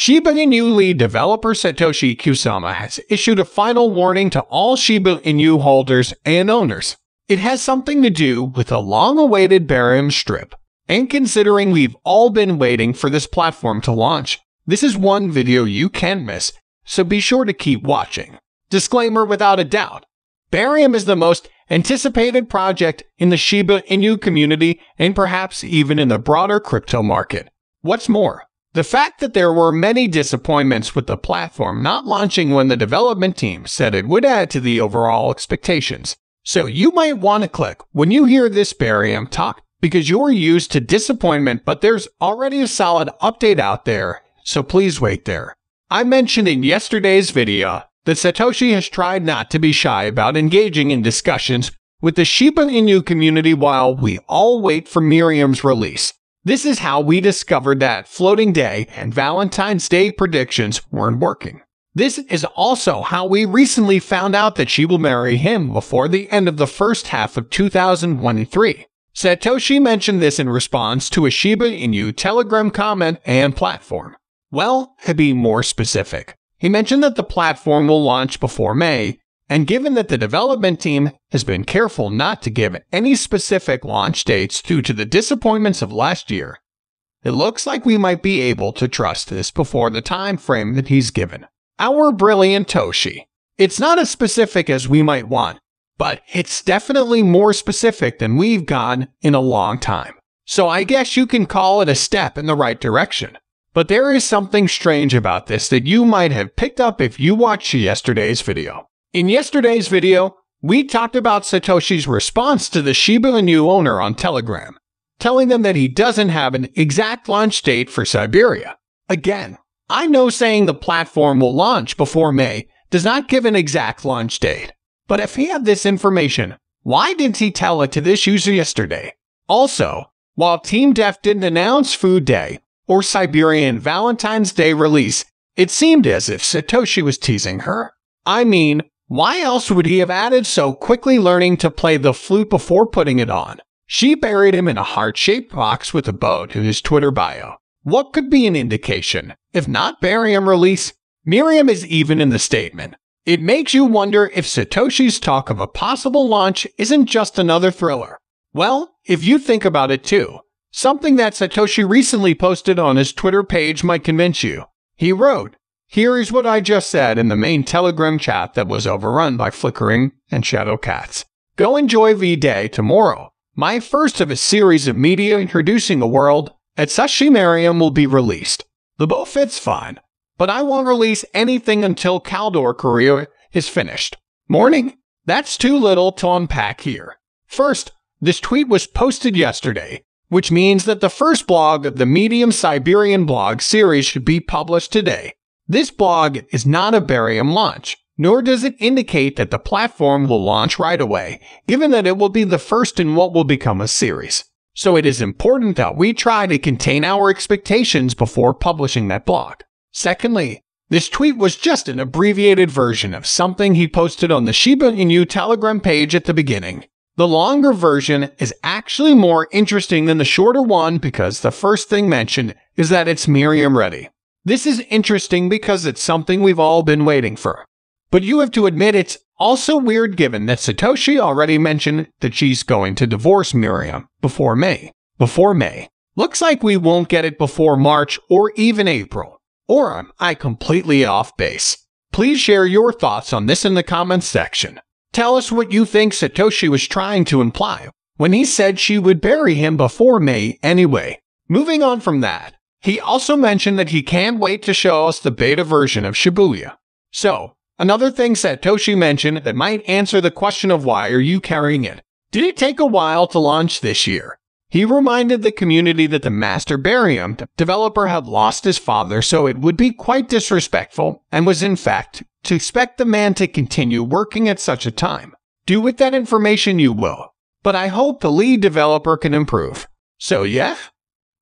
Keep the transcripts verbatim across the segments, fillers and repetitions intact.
Shiba Inu lead developer Satoshi Kusama has issued a final warning to all Shiba Inu holders and owners. It has something to do with the long-awaited Barium strip, and considering we've all been waiting for this platform to launch, this is one video you can miss, so be sure to keep watching. Disclaimer without a doubt, Barium is the most anticipated project in the Shiba Inu community and perhaps even in the broader crypto market. What's more, the fact that there were many disappointments with the platform not launching when the development team said it would add to the overall expectations. So you might want to click when you hear this Barium talk because you're used to disappointment, but there's already a solid update out there, so please wait there. I mentioned in yesterday's video that Satoshi has tried not to be shy about engaging in discussions with the Shiba Inu community while we all wait for Miriam's release. This is how we discovered that floating day and Valentine's Day predictions weren't working. This is also how we recently found out that she will marry him before the end of the first half of two thousand twenty-three. Satoshi mentioned this in response to a Shiba Inu Telegram comment and platform. Well, to be more specific, he mentioned that the platform will launch before May, and given that the development team has been careful not to give any specific launch dates due to the disappointments of last year, it looks like we might be able to trust this before the time frame that he's given. Our brilliant Toshi. It's not as specific as we might want, but it's definitely more specific than we've gone in a long time. So I guess you can call it a step in the right direction. But there is something strange about this that you might have picked up if you watched yesterday's video. In yesterday's video, we talked about Satoshi's response to the Shiba Inu owner on Telegram, telling them that he doesn't have an exact launch date for Siberia. Again, I know saying the platform will launch before May does not give an exact launch date, but if he had this information, why didn't he tell it to this user yesterday? Also, while Team Def didn't announce Food Day or Siberian Valentine's Day release, it seemed as if Satoshi was teasing her. I mean, why else would he have added so quickly learning to play the flute before putting it on? She buried him in a heart-shaped box with a bow to his Twitter bio. What could be an indication, if not Barium release? Miriam is even in the statement. It makes you wonder if Satoshi's talk of a possible launch isn't just another thriller. Well, if you think about it too, something that Satoshi recently posted on his Twitter page might convince you. He wrote, "Here is what I just said in the main Telegram chat that was overrun by flickering and shadow cats. Go enjoy V-Day tomorrow. My first of a series of media introducing the world at Sushimarium will be released. The bow fits fine, but I won't release anything until Caldor Korea is finished. Morning? That's too little to unpack here." First, this tweet was posted yesterday, which means that the first blog of the Medium Siberian blog series should be published today. This blog is not a Barium launch, nor does it indicate that the platform will launch right away, given that it will be the first in what will become a series. So it is important that we try to contain our expectations before publishing that blog. Secondly, this tweet was just an abbreviated version of something he posted on the Shiba Inu Telegram page at the beginning. The longer version is actually more interesting than the shorter one because the first thing mentioned is that it's Miriam ready. This is interesting because it's something we've all been waiting for. But you have to admit it's also weird given that Satoshi already mentioned that she's going to divorce Miriam before May. Before May. Looks like we won't get it before March or even April. Or am I completely off base? Please share your thoughts on this in the comments section. Tell us what you think Satoshi was trying to imply when he said she would bury him before May anyway. Moving on from that, he also mentioned that he can't wait to show us the beta version of Shibuya. So, another thing Satoshi mentioned that might answer the question of why are you carrying it? Did it take a while to launch this year? He reminded the community that the master Barium developer had lost his father, so it would be quite disrespectful and was in fact to expect the man to continue working at such a time. Do with that information you will, but I hope the lead developer can improve. So yeah,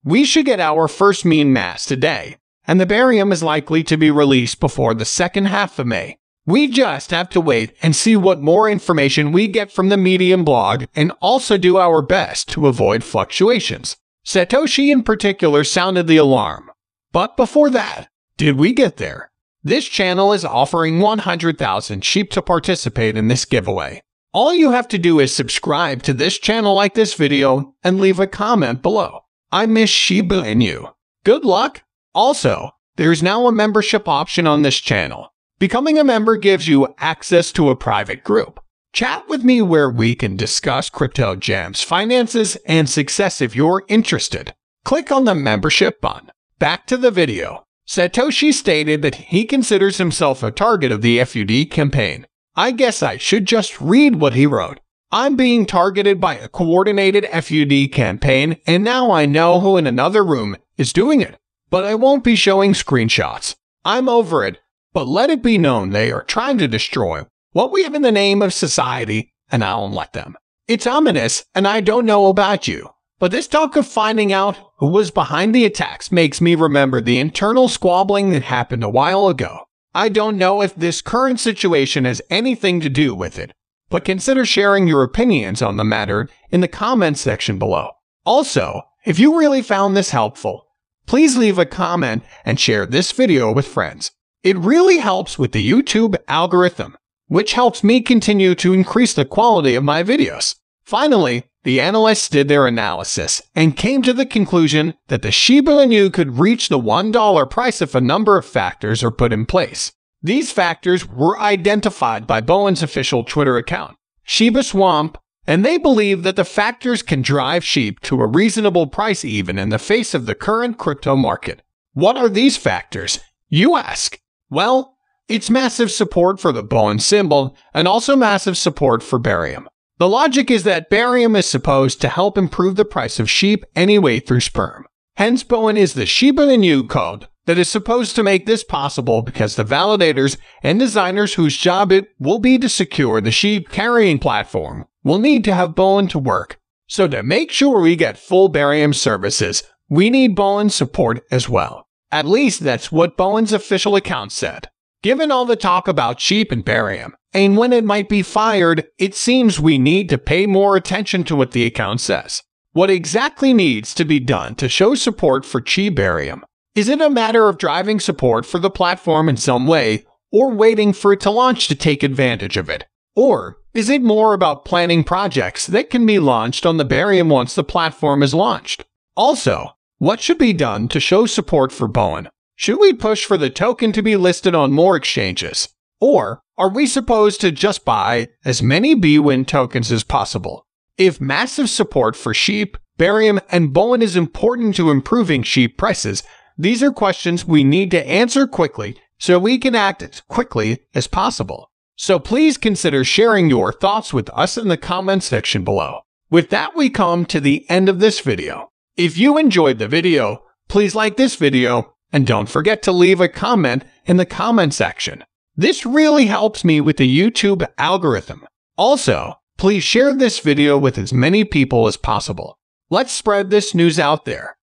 we should get our first meme mass today, and the Barium is likely to be released before the second half of May. We just have to wait and see what more information we get from the Medium blog and also do our best to avoid fluctuations. Satoshi in particular sounded the alarm. But before that, Did we get there? This channel is offering one hundred thousand sheep to participate in this giveaway. All you have to do is subscribe to this channel, like this video, and leave a comment below. I miss Shiba Inu. Good luck! Also, there is now a membership option on this channel. Becoming a member gives you access to a private group. Chat with me where we can discuss crypto gems, finances, and success if you're interested. Click on the membership button. Back to the video. Satoshi stated that he considers himself a target of the F U D campaign. I guess I should just read what he wrote. I'm being targeted by a coordinated F U D campaign, and now I know who in another room is doing it. But I won't be showing screenshots. I'm over it. But let it be known they are trying to destroy what we have in the name of society, and I won't let them. It's ominous, and I don't know about you. But this talk of finding out who was behind the attacks makes me remember the internal squabbling that happened a while ago. I don't know if this current situation has anything to do with it, but consider sharing your opinions on the matter in the comments section below. Also, if you really found this helpful, please leave a comment and share this video with friends. It really helps with the YouTube algorithm, which helps me continue to increase the quality of my videos. Finally, the analysts did their analysis and came to the conclusion that the Shiba Inu could reach the one dollar price if a number of factors are put in place. These factors were identified by Bowen's official Twitter account, ShibaSwap, and they believe that the factors can drive sheep to a reasonable price even in the face of the current crypto market. What are these factors, you ask? Well, it's massive support for the Bowen symbol and also massive support for Barium. The logic is that barium is supposed to help improve the price of sheep anyway through sperm. Hence, Bowen is the Shiba Inu code that is supposed to make this possible because the validators and designers whose job it will be to secure the sheep carrying platform will need to have Bowen to work. So to make sure we get full barium services, we need Bowen's support as well. At least that's what Bowen's official account said. Given all the talk about sheep and barium, and when it might be fired, it seems we need to pay more attention to what the account says. What exactly needs to be done to show support for Shiba Barium? Is it a matter of driving support for the platform in some way, or waiting for it to launch to take advantage of it? Or is it more about planning projects that can be launched on the barium once the platform is launched? Also, what should be done to show support for Bowen? Should we push for the token to be listed on more exchanges? Or are we supposed to just buy as many B W I N tokens as possible? If massive support for sheep, barium, and Bowen is important to improving sheep prices, these are questions we need to answer quickly so we can act as quickly as possible. So please consider sharing your thoughts with us in the comments section below. With that, we come to the end of this video. If you enjoyed the video, please like this video, and don't forget to leave a comment in the comment section. This really helps me with the YouTube algorithm. Also, please share this video with as many people as possible. Let's spread this news out there.